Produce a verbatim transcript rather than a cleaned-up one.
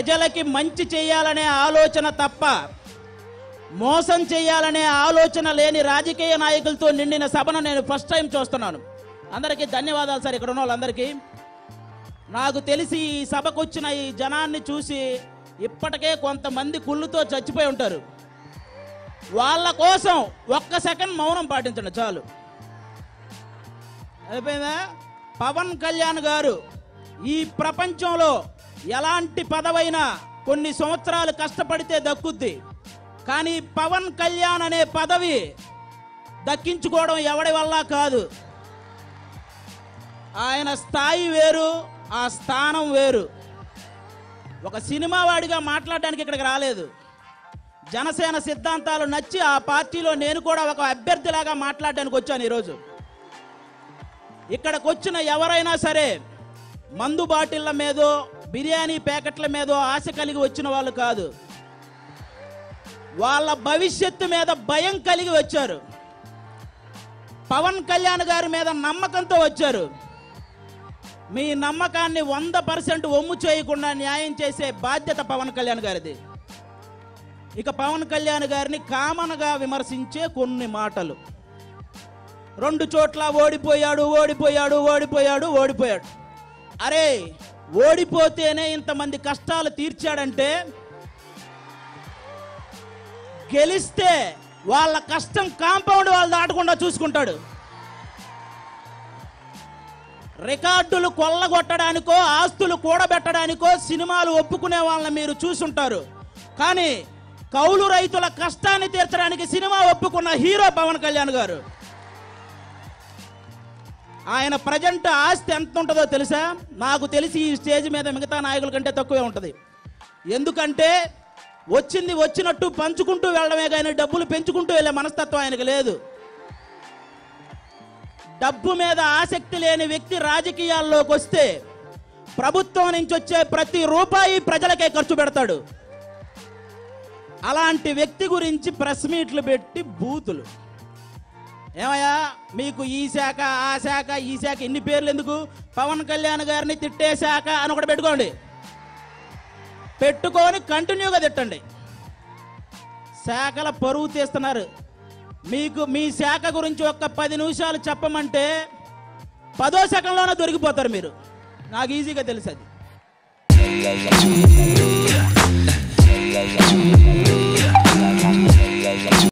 ప్రజలకి మంచి చేయాలనే ఆలోచన తప్ప మోసం చేయాలనే ఆలోచన లేని రాజకీయ నాయకులతో నిండిన సభను నేను ఫస్ట్ టైం చూస్తున్నాను. అందరికీ ధన్యవాదాలు సార్. ఇక్కడ ఉన్న వాళ్ళందరికీ నాకు తెలిసి ఈ సభకు వచ్చిన ఈ జనాన్ని చూసి ఇప్పటికే కొంతమంది కుళ్ళుతో చచ్చిపోయి ఉంటారు. వాళ్ళ కోసం ఒక్క సెకండ్ మౌనం పాటించండి చాలు, అయిపోయిందా? పవన్ కళ్యాణ్ గారు ఈ ప్రపంచంలో ఎలాంటి పదవైనా కొన్ని సంవత్సరాలు కష్టపడితే దక్కుద్ది, కానీ పవన్ కళ్యాణ్ అనే పదవి దక్కించుకోవడం ఎవడి వల్ల కాదు. ఆయన స్థాయి వేరు, ఆ స్థానం వేరు. ఒక సినిమా వాడిగా మాట్లాడడానికి ఇక్కడికి రాలేదు. జనసేన సిద్ధాంతాలు నచ్చి ఆ పార్టీలో నేను కూడా ఒక అభ్యర్థిలాగా మాట్లాడడానికి వచ్చాను. ఈరోజు ఇక్కడికి వచ్చిన ఎవరైనా సరే మందు బాటిళ్ల మీదో బిర్యానీ ప్యాకెట్ల మీదో ఆశ కలిగి వచ్చిన వాళ్ళు కాదు, వాళ్ళ భవిష్యత్తు మీద భయం కలిగి వచ్చారు. పవన్ కళ్యాణ్ గారి మీద నమ్మకంతో వచ్చారు. మీ నమ్మకాన్ని వంద పర్సెంట్ ఒమ్ము చేయకుండా న్యాయం చేసే బాధ్యత పవన్ కళ్యాణ్ గారిది. ఇక పవన్ కళ్యాణ్ గారిని కామన్గా విమర్శించే కొన్ని మాటలు. రెండు చోట్ల ఓడిపోయాడు ఓడిపోయాడు ఓడిపోయాడు ఓడిపోయాడు అరే ఓడిపోతేనే ఇంతమంది కష్టాలు తీర్చాడంటే గెలిస్తే వాళ్ళ కష్టం కాంపౌండ్ వాళ్ళు దాటకుండా చూసుకుంటాడు. రికార్డులు కొల్లగొట్టడానికో ఆస్తులు కూడబెట్టడానికో సినిమాలు ఒప్పుకునే వాళ్ళని మీరు చూసుంటారు, కానీ కౌలు రైతుల కష్టాన్ని తీర్చడానికి సినిమా ఒప్పుకున్న హీరో పవన్ కళ్యాణ్ గారు. ఆయన ప్రజెంట్ ఆస్తి ఎంత ఉంటుందో తెలుసా? నాకు తెలిసి ఈ స్టేజ్ మీద మిగతా నాయకుల కంటే తక్కువే ఉంటుంది. ఎందుకంటే వచ్చింది వచ్చినట్టు పంచుకుంటూ వెళ్ళడమే కానీ డబ్బులు పెంచుకుంటూ వెళ్ళే మనస్తత్వం ఆయనకు లేదు. డబ్బు మీద ఆసక్తి లేని వ్యక్తి రాజకీయాల్లోకి వస్తే ప్రభుత్వం నుంచి వచ్చే ప్రతి రూపాయి ప్రజలకే ఖర్చు పెడతాడు. అలాంటి వ్యక్తి గురించి ప్రెస్ మీట్లు పెట్టి బూతులు. ఏమయ్యా మీకు ఈ శాఖ ఆ శాఖ ఈ శాఖ ఇన్ని పేర్లు ఎందుకు? పవన్ కళ్యాణ్ గారిని తిట్టే శాఖ అని ఒకటి పెట్టుకోండి, పెట్టుకొని కంటిన్యూగా తిట్టండి. శాఖల పరువు తీస్తున్నారు. మీకు మీ శాఖ గురించి ఒక్క పది నిమిషాలు చెప్పమంటే పదో సెకండ్లోనే దొరికిపోతారు మీరు. నాకు ఈజీగా తెలుసు అది.